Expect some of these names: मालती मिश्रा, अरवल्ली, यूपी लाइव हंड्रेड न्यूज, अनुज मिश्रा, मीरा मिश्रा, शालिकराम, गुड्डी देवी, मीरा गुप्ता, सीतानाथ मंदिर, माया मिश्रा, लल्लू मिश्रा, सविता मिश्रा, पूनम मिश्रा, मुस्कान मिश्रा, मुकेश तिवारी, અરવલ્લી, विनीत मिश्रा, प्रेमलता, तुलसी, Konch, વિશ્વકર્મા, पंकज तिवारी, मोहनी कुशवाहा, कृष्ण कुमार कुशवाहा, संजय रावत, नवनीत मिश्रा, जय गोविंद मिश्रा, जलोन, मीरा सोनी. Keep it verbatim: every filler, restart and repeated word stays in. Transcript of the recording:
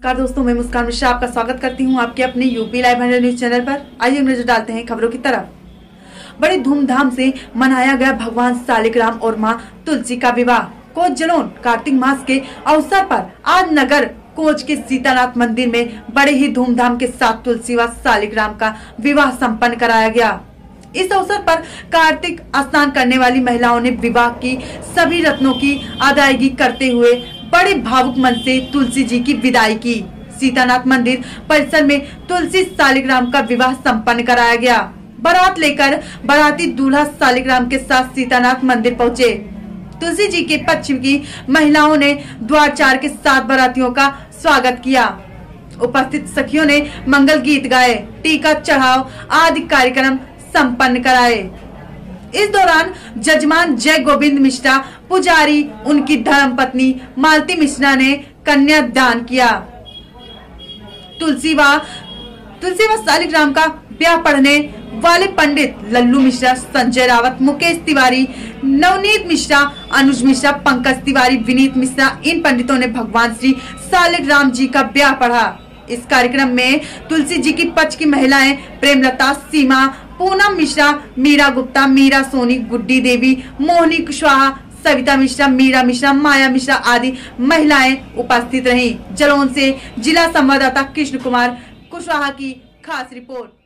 नमस्कार दोस्तों, मैं मुस्कान मिश्रा आपका स्वागत करती हूं आपके अपने यूपी लाइव हंड्रेड न्यूज channel पर। आइए नजर डालते हैं खबरों की तरफ। बड़ी धूमधाम से मनाया गया भगवान शालिकराम और मां तुलसी का विवाह। कोच जलोन कार्तिक मास के अवसर पर आज नगर कोच के सीतानाथ मंदिर में बड़े ही धूमधाम के साथ तुलसी व शालिकराम का विवाह सम्पन्न कराया गया। इस अवसर पर कार्तिक स्नान करने वाली महिलाओं ने विवाह की सभी रत्नों की अदायगी करते हुए बड़े भावुक मन से तुलसी जी की विदाई की। सीतानाथ मंदिर परिसर में तुलसी शालिकराम का विवाह संपन्न कराया गया। बारात लेकर बाराती दूल्हा शालिकराम के साथ सीतानाथ मंदिर पहुंचे। तुलसी जी के पश्चिम की महिलाओं ने द्वारचार के साथ बारातियों का स्वागत किया। उपस्थित सखियों ने मंगल गीत गाए, टीका चढ़ाव आदि कार्यक्रम संपन्न कराए। इस दौरान जजमान जय गोविंद मिश्रा, पुजारी उनकी धर्मपत्नी मालती मिश्रा ने कन्या दान किया। तुलसी व तुलसी व शालिकराम का ब्याह पढ़ने वाले पंडित लल्लू मिश्रा, संजय रावत, मुकेश तिवारी, नवनीत मिश्रा, अनुज मिश्रा, पंकज तिवारी, विनीत मिश्रा, इन पंडितों ने भगवान श्री शालिकराम जी का ब्याह पढ़ा। इस कार्यक्रम में तुलसी जी की पक्ष की महिलाएं प्रेमलता, सीमा, पूनम मिश्रा, मीरा गुप्ता, मीरा सोनी, गुड्डी देवी, मोहनी कुशवाहा, सविता मिश्रा, मीरा मिश्रा, माया मिश्रा आदि महिलाएं उपस्थित रहीं। जलोन से जिला संवाददाता कृष्ण कुमार कुशवाहा की खास रिपोर्ट।